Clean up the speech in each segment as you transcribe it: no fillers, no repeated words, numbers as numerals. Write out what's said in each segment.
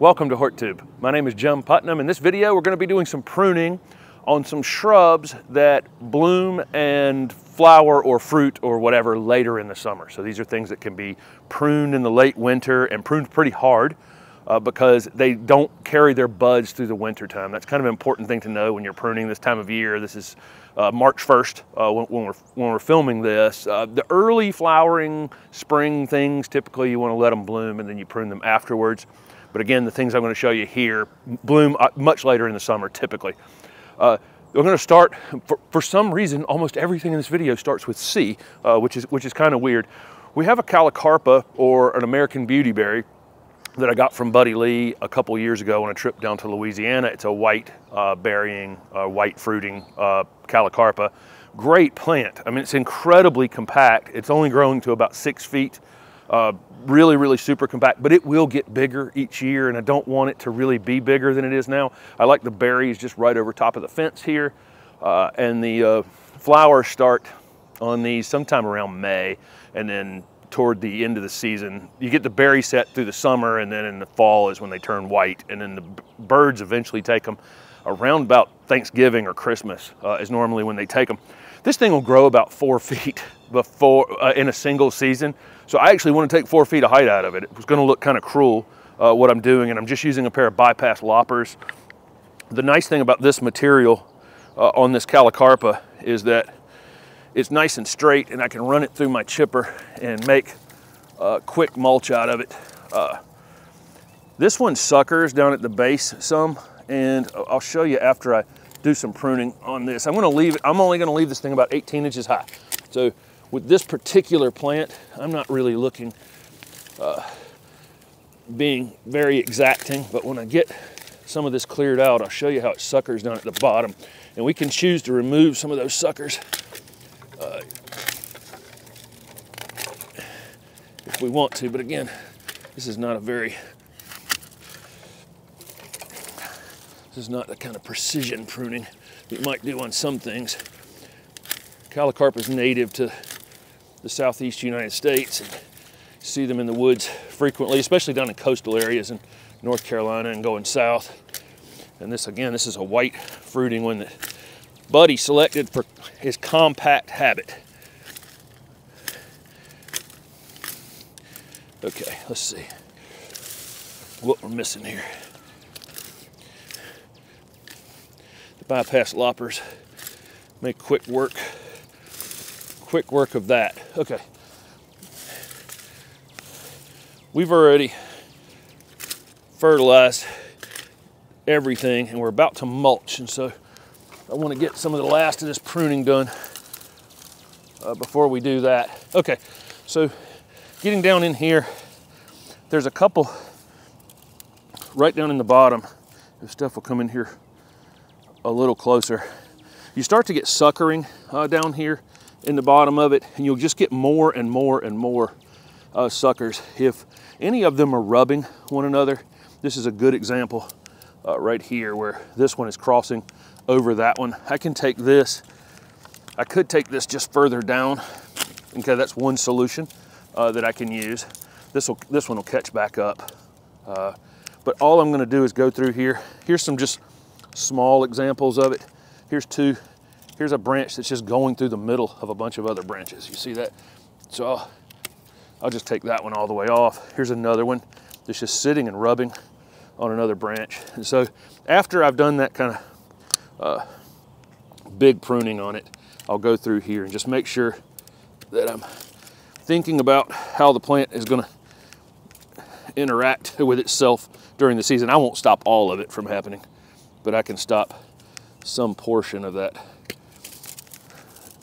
Welcome to HortTube. My name is Jim Putnam. In this video, we're going to be doing some pruning on some shrubs that bloom and flower or fruit or whatever later in the summer. So these are things that can be pruned in the late winter and pruned pretty hard because they don't carry their buds through the winter time. That's kind of an important thing to know when you're pruning this time of year. This is March 1st when we're filming this. The early flowering spring things, typically you want to let them bloom and then you prune them afterwards. But again, the things I'm going to show you here bloom much later in the summer, typically. We're going to start, for some reason, almost everything in this video starts with C, which is kind of weird. We have a Callicarpa, or an American beauty berry, that I got from Buddy Lee a couple years ago on a trip down to Louisiana. It's a white berrying, white fruiting Callicarpa. Great plant. I mean, it's incredibly compact. It's only growing to about 6 feet. Really, really super compact, but it will get bigger each year, and I don't want it to really be bigger than it is now. I like the berries just right over top of the fence here, and the flowers start on these sometime around May, and then toward the end of the season, you get the berry set through the summer, and then in the fall is when they turn white, and then the birds eventually take them. Around about Thanksgiving or Christmas is normally when they take them. This thing will grow about 4 feet before in a single season. So I actually want to take 4 feet of height out of it. It was going to look kind of cruel what I'm doing, and I'm just using a pair of bypass loppers. The nice thing about this material on this Callicarpa is that it's nice and straight, and I can run it through my chipper and make quick mulch out of it. This one suckers down at the base some, and I'll show you after I do some pruning on this. I'm going to leave it. I'm only going to leave this thing about 18 inches high. So with this particular plant, I'm not really looking, being very exacting, but when I get some of this cleared out, I'll show you how it suckers down at the bottom, and we can choose to remove some of those suckers if we want to. But again, this is not the kind of precision pruning that you might do on some things. Callicarpa is native to the southeast United States, and you see them in the woods frequently, especially down in coastal areas in North Carolina and going south. And this, again, this is a white fruiting one that Buddy selected for his compact habit. Okay, let's see what we're missing here. The bypass loppers make quick work of that. Okay, we've already fertilized everything, and we're about to mulch, and so I want to get some of the last of this pruning done before we do that. Okay, so getting down in here, there's a couple right down in the bottom. This stuff will come in here a little closer. You start to get suckering down here in the bottom of it, and you'll just get more and more and more suckers. If any of them are rubbing one another, this is a good example right here where this one is crossing over that one. I can take this, I could take this just further down. Okay, that's one solution that I can use. This one will catch back up. But all I'm gonna do is go through here. Here's some just small examples of it. Here's two. Here's a branch that's just going through the middle of a bunch of other branches. You see that? So I'll just take that one all the way off. Here's another one that's just sitting and rubbing on another branch. And so after I've done that kind of big pruning on it, I'll go through here and just make sure that I'm thinking about how the plant is going to interact with itself during the season. I won't stop all of it from happening, but I can stop some portion of that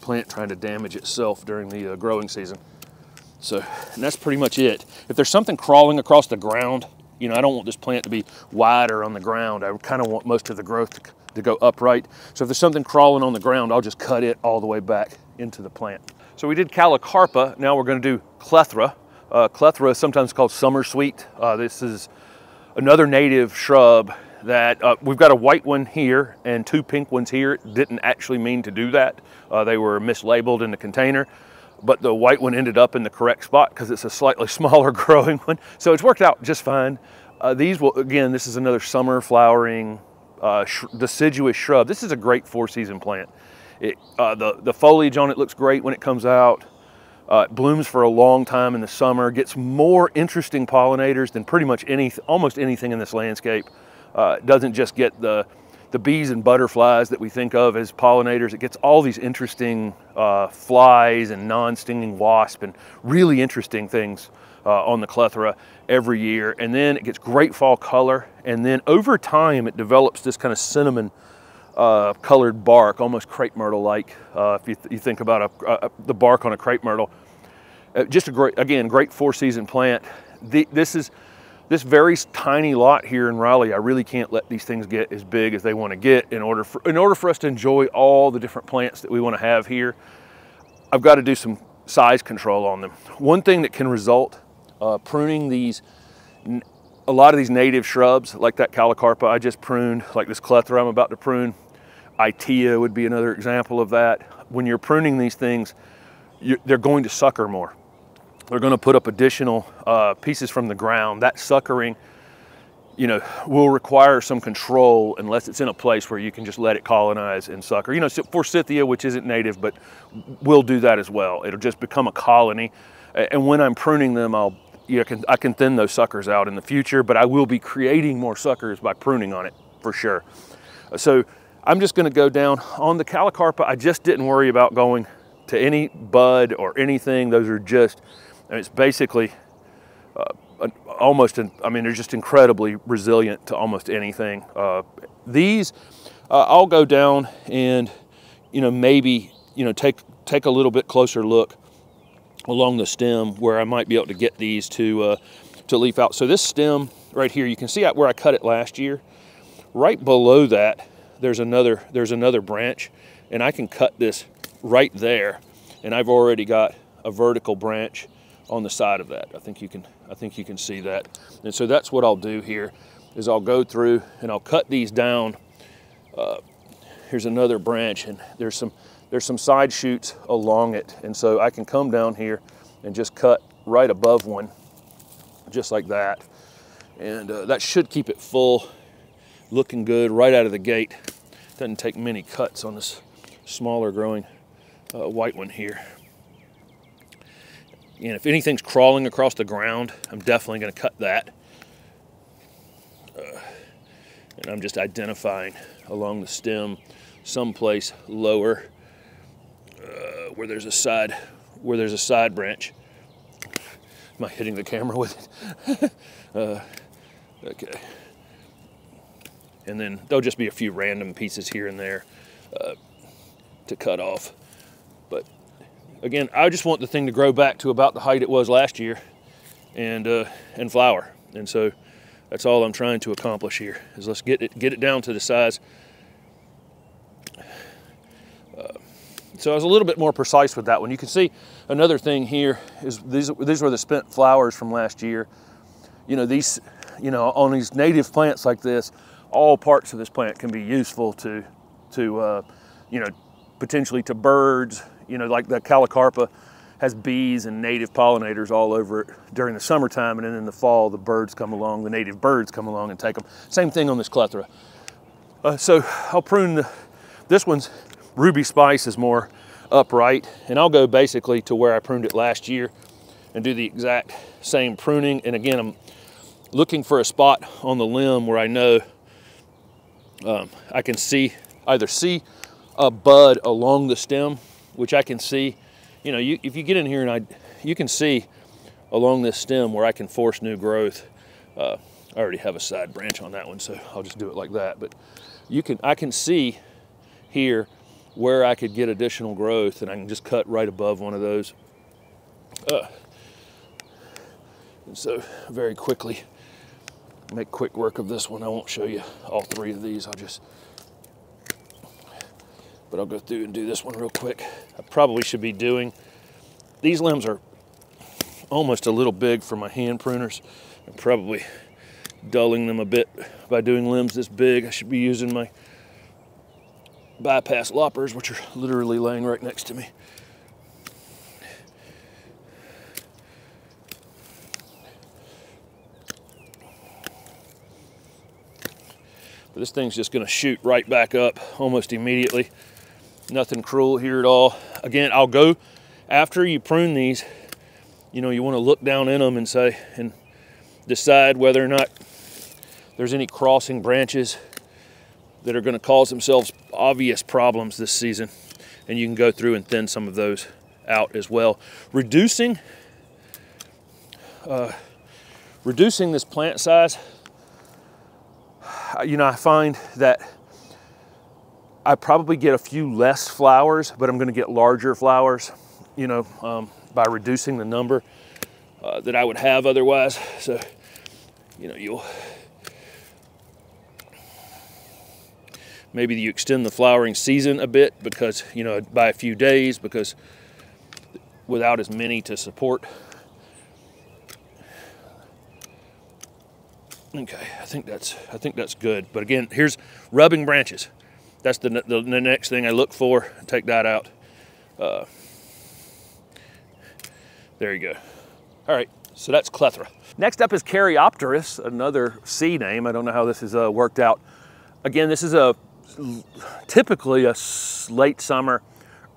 plant trying to damage itself during the growing season. So, and that's pretty much it. If there's something crawling across the ground, you know, I don't want this plant to be wider on the ground. I kind of want most of the growth to go upright. So if there's something crawling on the ground, I'll just cut it all the way back into the plant. So we did Callicarpa, now we're gonna do Clethra. Clethra is sometimes called summer sweet. This is another native shrub that we've got a white one here and two pink ones here. It didn't actually mean to do that. They were mislabeled in the container, but the white one ended up in the correct spot because it's a slightly smaller growing one. So it's worked out just fine. These will, again, this is another summer flowering deciduous shrub. This is a great four-season plant. The foliage on it looks great when it comes out. It blooms for a long time in the summer, gets more interesting pollinators than pretty much almost anything in this landscape. It doesn't just get the bees and butterflies that we think of as pollinators. It gets all these interesting flies and non-stinging wasp and really interesting things on the clethra every year. And then it gets great fall color. And then over time, it develops this kind of cinnamon colored bark, almost crepe myrtle-like. If you think about the bark on a crepe myrtle, just a great, again, great four-season plant. This very tiny lot here in Raleigh. I really can't let these things get as big as they want to get in order for us to enjoy all the different plants that we want to have here. I've got to do some size control on them. One thing that can result pruning these. A lot of these native shrubs, like that Callicarpa I just pruned, like this clethra I'm about to prune, Itea would be another example of that. When you're pruning these things, they're going to sucker more. They're going to put up additional pieces from the ground. That suckering, you know, will require some control unless it's in a place where you can just let it colonize and sucker. You know, forsythia, which isn't native, but will do that as well. It'll just become a colony. And when I'm pruning them, I can thin those suckers out in the future, but I will be creating more suckers by pruning on it for sure. So I'm just gonna go down on the Callicarpa. I just didn't worry about going to any bud or anything. Those are just, it's basically almost, I mean, they're just incredibly resilient to almost anything. These, I'll go down and, you know, maybe, you know, take a little bit closer look along the stem where I might be able to get these to leaf out. So this stem right here, you can see where I cut it last year. Right below that, there's another branch, and I can cut this right there. And I've already got a vertical branch on the side of that. I think you can see that. And so that's what I'll do here is I'll go through and I'll cut these down. Here's another branch, and there's some side shoots along it. And so I can come down here and just cut right above one, just like that. And that should keep it full, looking good right out of the gate. Doesn't take many cuts on this smaller growing white one here. And if anything's crawling across the ground, I'm definitely gonna cut that. And I'm just identifying along the stem someplace lower where there's a side branch. Am I hitting the camera with it? Okay. And then there'll just be a few random pieces here and there to cut off. But again, I just want the thing to grow back to about the height it was last year and flower. And so that's all I'm trying to accomplish here is let's get it down to the size. So I was a little bit more precise with that one. You can see another thing here is these were the spent flowers from last year. You know, these, you know, on these native plants like this, all parts of this plant can be useful to you know, potentially to birds. You know, like the Callicarpa has bees and native pollinators all over it during the summertime, and then in the fall, the birds come along, the native birds come along and take them. Same thing on this clethra. So I'll prune this one's. Ruby Spice is more upright, and I'll go basically to where I pruned it last year and do the exact same pruning. And again, I'm looking for a spot on the limb where I know I can either see a bud along the stem, which I can see, you know, if you get in here and you can see along this stem where I can force new growth. I already have a side branch on that one, so I'll just do it like that. But I can see here where I could get additional growth, and I can just cut right above one of those. And so very quickly, make quick work of this one. I won't show you all three of these. But I'll go through and do this one real quick. I probably should be doing, these limbs are almost a little big for my hand pruners. I'm probably dulling them a bit by doing limbs this big. I should be using my bypass loppers, which are literally laying right next to me. But this thing's just gonna shoot right back up almost immediately. Nothing cruel here at all. Again, I'll go, after you prune these, you know, you wanna look down in them and say, and decide whether or not there's any crossing branches that are gonna cause themselves obvious problems this season. And you can go through and thin some of those out as well. Reducing this plant size, you know, I find that I probably get a few less flowers, but I'm gonna get larger flowers, you know, by reducing the number that I would have otherwise. So, you know, you'll, maybe you extend the flowering season a bit, because, you know, by a few days, because without as many to support. Okay, I think that's good. But again, here's rubbing branches. That's the next thing I look for. Take that out. There you go. All right, so that's Clethra. Next up is Caryopteris, another C name. I don't know how this is worked out. Again, this is typically a late summer,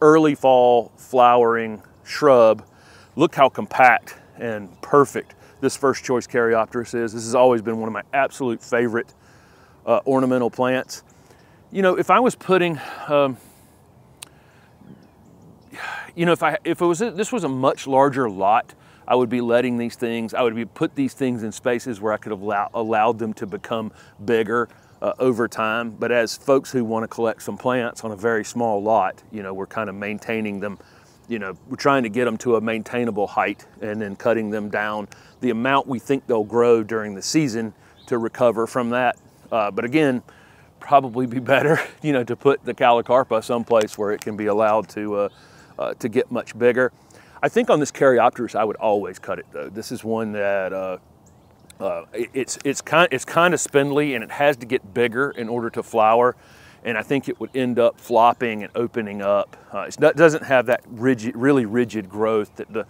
early fall flowering shrub. Look how compact and perfect this first choice Caryopteris is. This has always been one of my absolute favorite ornamental plants. You know, if I was putting, you know, this was a much larger lot, I would be letting these things, I would be put these things in spaces where I could have allowed them to become bigger over time. But as folks who want to collect some plants on a very small lot, you know, we're kind of maintaining them, you know, we're trying to get them to a maintainable height and then cutting them down the amount we think they'll grow during the season to recover from that. But again, probably be better, you know, to put the Callicarpa someplace where it can be allowed to get much bigger. I think on this Caryopteris, I would always cut it though. This is one that it's kind of spindly, and it has to get bigger in order to flower. And I think it would end up flopping and opening up. It doesn't have that rigid, really rigid growth that the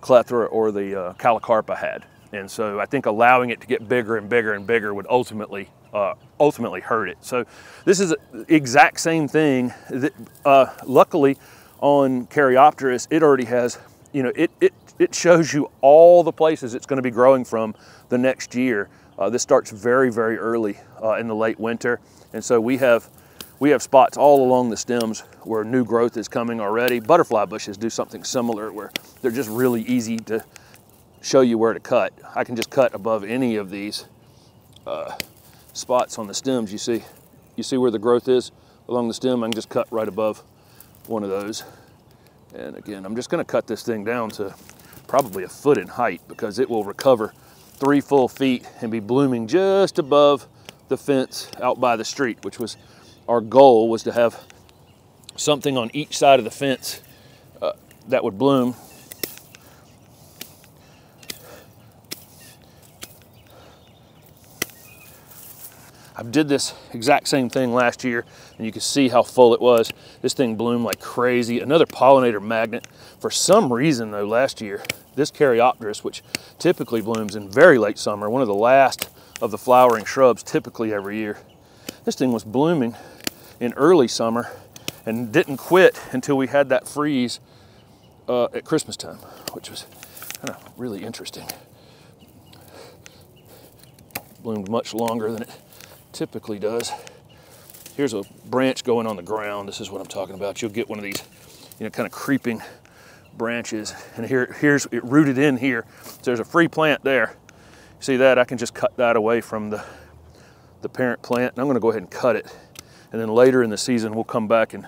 Clethra or the Callicarpa had. And so I think allowing it to get bigger and bigger and bigger would ultimately hurt it. So this is the exact same thing. That, luckily on Caryopteris, it already has, you know, it shows you all the places it's gonna be growing from the next year. This starts very, very early in the late winter. And so we have spots all along the stems where new growth is coming already. Butterfly bushes do something similar where they're just really easy to show you where to cut. I can just cut above any of these spots on the stems. You see where the growth is along the stem? I can just cut right above one of those. And again, I'm just gonna cut this thing down to probably 1 foot in height, because it will recover 3 full feet and be blooming just above the fence out by the street, which was our goal, was to have something on each side of the fence that would bloom. I did this exact same thing last year, and you can see how full it was. This thing bloomed like crazy. Another pollinator magnet. For some reason though, last year, this Caryopteris, which typically blooms in very late summer, one of the last of the flowering shrubs typically every year, this thing was blooming in early summer and didn't quit until we had that freeze at Christmas time, which was kind of really interesting. Bloomed much longer than it typically does. Here's a branch going on the ground. This is what I'm talking about. You'll get one of these, you know, kind of creeping branches, and here's it rooted in here. So there's a free plant there. See that? I can just cut that away from the parent plant, and I'm gonna go ahead and cut it. And then later in the season, we'll come back and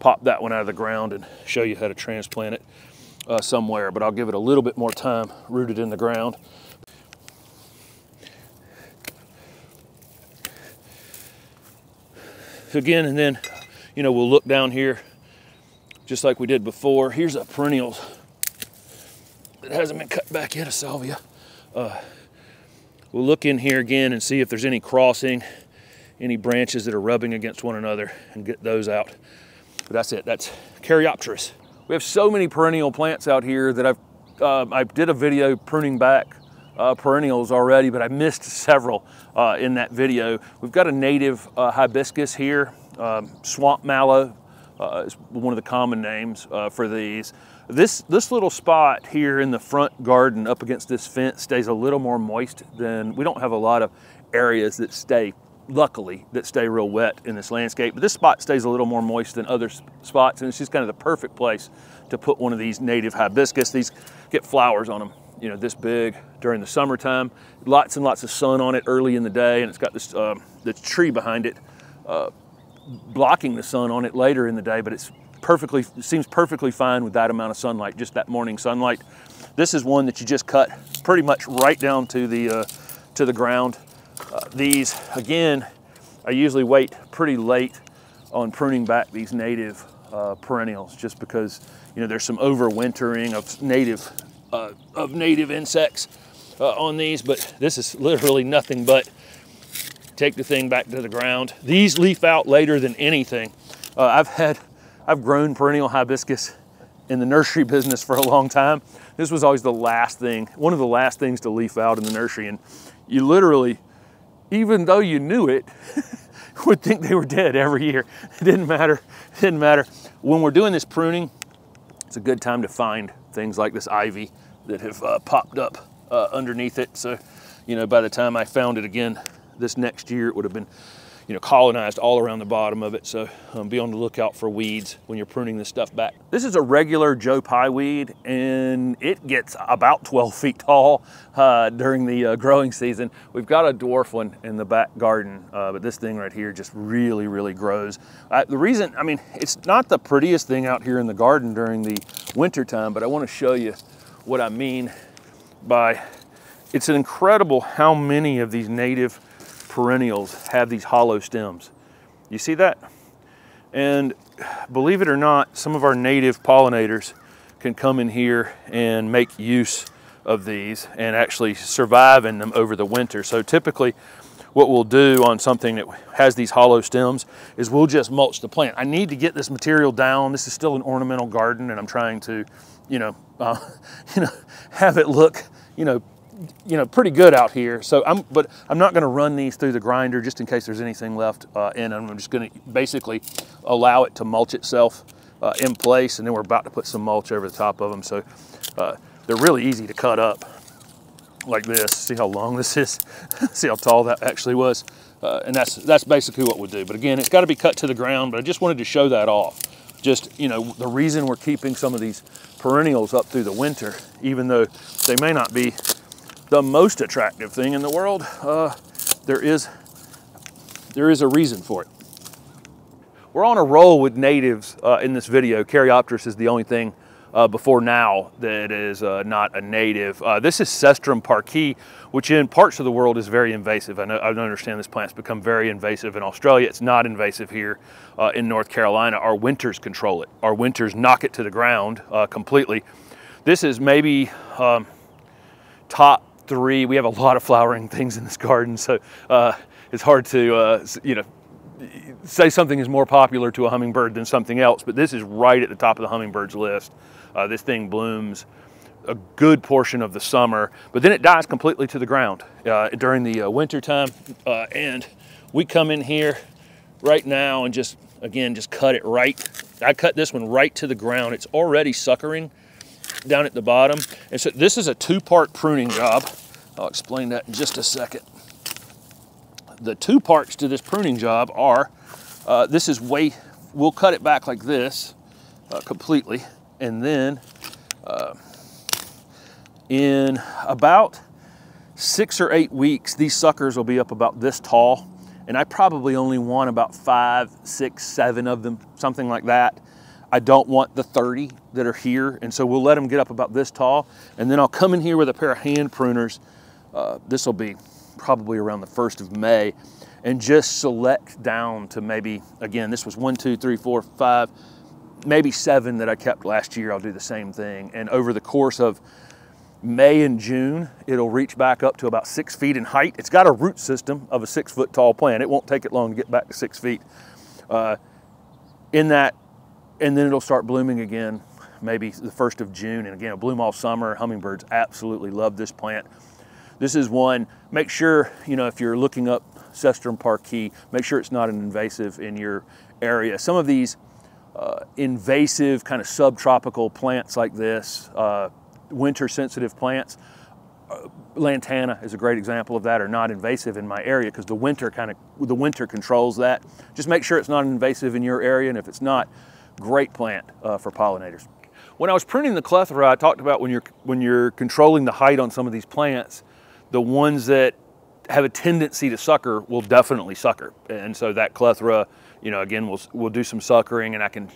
pop that one out of the ground and show you how to transplant it somewhere, but I'll give it a little bit more time rooted in the ground. Again, and then, you know, we'll look down here just like we did before. Here's a perennial that hasn't been cut back yet, a salvia. We'll look in here again and see if there's any crossing, any branches that are rubbing against one another, and get those out. But that's it, that's Caryopteris. We have so many perennial plants out here that I did a video pruning back perennials already, but I missed several in that video. We've got a native hibiscus here, swamp mallow is one of the common names for these. This little spot here in the front garden up against this fence stays a little more moist than, we don't have a lot of areas that stay, luckily, that stay real wet in this landscape. But this spot stays a little more moist than other spots, and it's just kind of the perfect place to put one of these native hibiscus. These get flowers on them, you know, this big during the summertime. Lots and lots of sun on it early in the day, and it's got this the tree behind it blocking the sun on it later in the day, but it's perfectly, it seems perfectly fine with that amount of sunlight, just that morning sunlight. This is one that you just cut pretty much right down to the ground. These, again, I usually wait pretty late on pruning back these native perennials, just because, you know, there's some overwintering of native insects on these, but this is literally nothing but take the thing back to the ground. These leaf out later than anything. I've grown perennial hibiscus in the nursery business for a long time. This was always the last thing, one of the last things to leaf out in the nursery, and you literally, even though you knew it, would think they were dead every year. It didn't matter, it didn't matter. When we're doing this pruning, it's a good time to find things like this ivy that have popped up underneath it. So, you know, by the time I found it again this next year, it would have been, you know, colonized all around the bottom of it. So be on the lookout for weeds when you're pruning this stuff back. This is a regular Joe Pye weed, and it gets about 12 feet tall during the growing season. We've got a dwarf one in the back garden, but this thing right here just really, really grows. The reason, I mean, it's not the prettiest thing out here in the garden during the winter time, but I want to show you what I mean by, it's incredible how many of these native perennials have these hollow stems. You see that? And believe it or not, some of our native pollinators can come in here and make use of these and actually survive in them over the winter. So typically what we'll do on something that has these hollow stems is we'll just mulch the plant. I need to get this material down. This is still an ornamental garden, and I'm trying to, you know, have it look, you know, pretty good out here. So I'm not going to run these through the grinder just in case there's anything left in them. I'm just going to basically allow it to mulch itself in place, and then we're about to put some mulch over the top of them. So they're really easy to cut up like this. See how long this is? See how tall that actually was? And that's basically what we'll do. But again, it's got to be cut to the ground, but I just wanted to show that off. Just, you know, the reason we're keeping some of these perennials up through the winter, even though they may not be the most attractive thing in the world, there is a reason for it. We're on a roll with natives in this video. Caryopteris is the only thing before now that is not a native. This is Sestrum parqui, which in parts of the world is very invasive. I don't understand, this plant's become very invasive in Australia. It's not invasive here in North Carolina. Our winters control it. Our winters knock it to the ground completely. This is maybe top three. We have a lot of flowering things in this garden, so it's hard to you know, say something is more popular to a hummingbird than something else, but this is right at the top of the hummingbirds list. This thing blooms a good portion of the summer, but then it dies completely to the ground during the winter time, and we come in here right now and just, again, just cut it right. I cut this one right to the ground. It's already suckering down at the bottom. And so this is a two-part pruning job. I'll explain that in just a second. The two parts to this pruning job are, this is way, we'll cut it back like this completely. And then in about 6 or 8 weeks, these suckers will be up about this tall. And I probably only want about 5, 6, 7 of them, something like that. I don't want the 30 that are here, and so we'll let them get up about this tall, and then I'll come in here with a pair of hand pruners. This will be probably around the 1st of May, and just select down to maybe, again, this was 1, 2, 3, 4, 5, maybe 7 that I kept last year. I'll do the same thing, and over the course of May and June, it'll reach back up to about 6 feet in height. It's got a root system of a 6-foot tall plant. It won't take it long to get back to 6 feet in that. And then it'll start blooming again, maybe the 1st of June. And again, it'll bloom all summer. Hummingbirds absolutely love this plant. This is one, make sure, you know, if you're looking up Sestrum parqui, make sure it's not an invasive in your area. Some of these invasive kind of subtropical plants like this, winter sensitive plants, lantana is a great example of that, are not invasive in my area because the winter controls that. Just make sure it's not invasive in your area, and if it's not, great plant for pollinators. When I was pruning the Clethra, I talked about when you're controlling the height on some of these plants, the ones that have a tendency to sucker will definitely sucker. And so that Clethra, you know, again, we'll do some suckering, and I can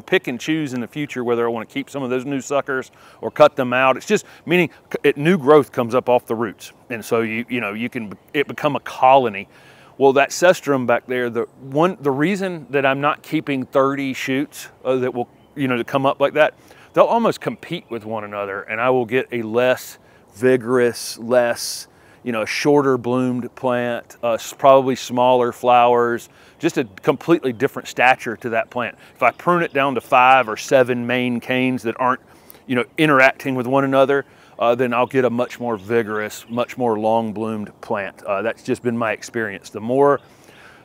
pick and choose in the future whether I want to keep some of those new suckers or cut them out. It's just, meaning new growth comes up off the roots. And so it become a colony. Well, that Sestrum back there, the reason that I'm not keeping 30 shoots that will, you know, to come up like that, they'll almost compete with one another, and I will get a less vigorous, less, you know, shorter bloomed plant, probably smaller flowers, just a completely different stature to that plant. If I prune it down to 5 or 7 main canes that aren't, you know, interacting with one another, then I'll get a much more vigorous, much more long bloomed plant. That's just been my experience. The more,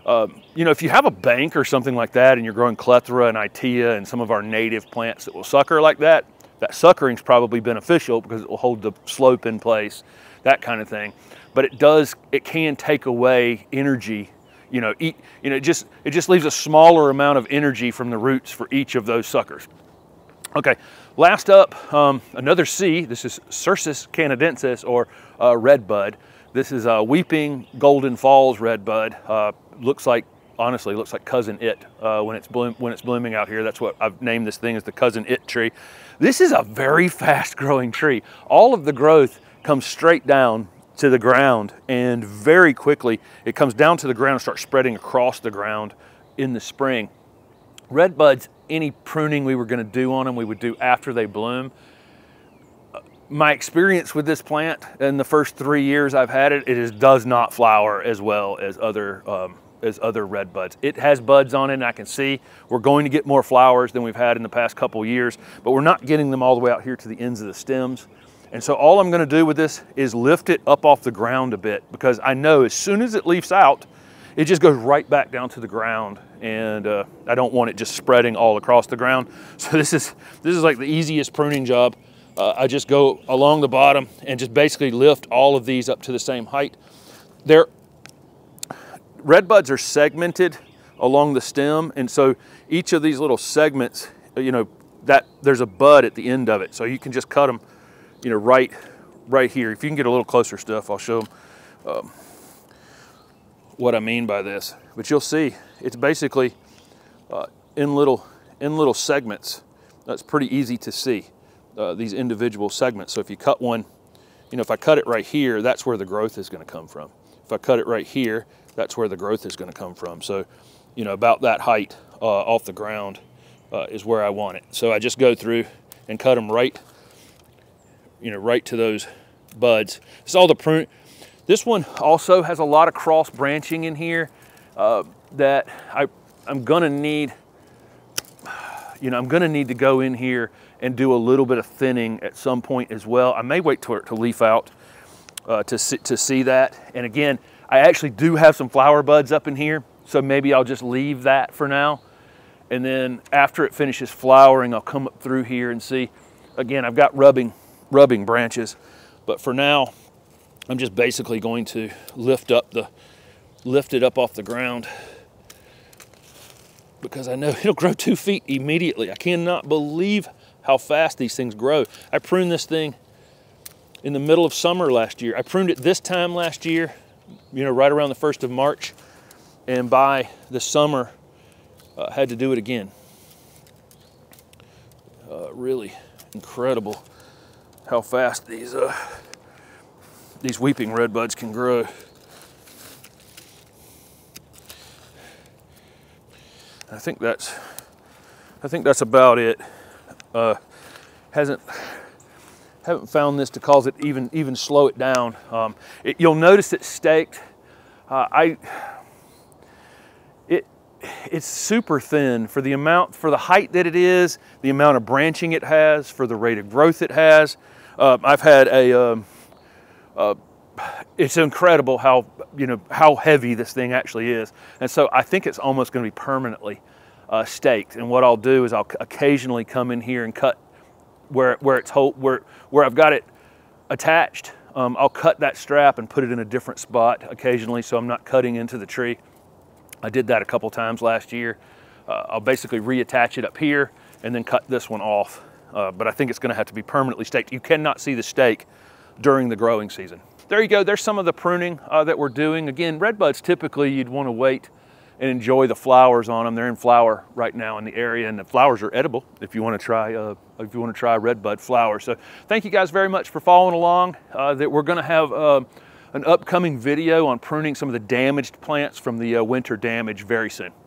you know, if you have a bank or something like that and you're growing Clethra and Itea and some of our native plants that will sucker like that, that suckering's probably beneficial because it will hold the slope in place, that kind of thing. But it can take away energy, you know, it just leaves a smaller amount of energy from the roots for each of those suckers. Okay, last up, another C. This is Circis canadensis, or red bud. This is a weeping Golden Falls red bud. Honestly, looks like cousin it when it's blooming out here. That's what I've named this thing, is the cousin it tree. This is a very fast growing tree. All of the growth comes straight down to the ground, and very quickly it comes down to the ground and starts spreading across the ground in the spring. Red buds, any pruning we were gonna do on them, we would do after they bloom. My experience with this plant in the first 3 years I've had it, does not flower as well as other red buds. It has buds on it, and I can see we're going to get more flowers than we've had in the past couple years, but we're not getting them all the way out here to the ends of the stems. And so all I'm gonna do with this is lift it up off the ground a bit, because I know as soon as it leaves out, it just goes right back down to the ground, and I don't want it just spreading all across the ground. So this is like the easiest pruning job. I just go along the bottom and just basically lift all of these up to the same height. Red buds are segmented along the stem, and so each of these little segments, you know, that there's a bud at the end of it. So you can just cut them, you know, right here. If you can get a little closer stuff, I'll show them what I mean by this. But you'll see it's basically in little segments. That's pretty easy to see, these individual segments. So if you cut one, you know, if I cut it right here, that's where the growth is going to come from. If I cut it right here, that's where the growth is going to come from. So, you know, about that height off the ground is where I want it. So I just go through and cut them right, you know, right to those buds. It's all the prune. This one also has a lot of cross branching in here that I'm gonna need, you know, I'm gonna need to go in here and do a little bit of thinning at some point as well. I may wait till it to leaf out to see that. And again, I actually do have some flower buds up in here, so maybe I'll just leave that for now. And then after it finishes flowering, I'll come up through here and see. Again, I've got rubbing branches, but for now, I'm just basically going to lift it up off the ground, because I know it'll grow 2 feet immediately. I cannot believe how fast these things grow. I pruned this thing in the middle of summer last year. I pruned it this time last year, you know, right around the 1st of March, and by the summer, had to do it again. Really incredible how fast these weeping red buds can grow. I think that's about it. Haven't found this to cause it even slow it down. You'll notice it's staked. It's super thin for the height that it is, the amount of branching it has, for the rate of growth it has. I've had It's incredible how, how heavy this thing actually is. And so I think it's almost going to be permanently staked. And what I'll do is I'll occasionally come in here and cut where I've got it attached. I'll cut that strap and put it in a different spot occasionally, so I'm not cutting into the tree. I did that a couple times last year. I'll basically reattach it up here and then cut this one off. But I think it's going to have to be permanently staked. You cannot see the stake during the growing season. There you go. There's some of the pruning that we're doing. Again, redbuds, typically you'd want to wait and enjoy the flowers on them. They're in flower right now in the area, and the flowers are edible if you want to try redbud flowers. So thank you guys very much for following along. That we're going to have an upcoming video on pruning some of the damaged plants from the winter damage very soon.